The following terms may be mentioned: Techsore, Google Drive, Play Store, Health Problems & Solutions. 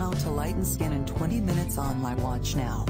how to lighten skin in 20 minutes on my watch now.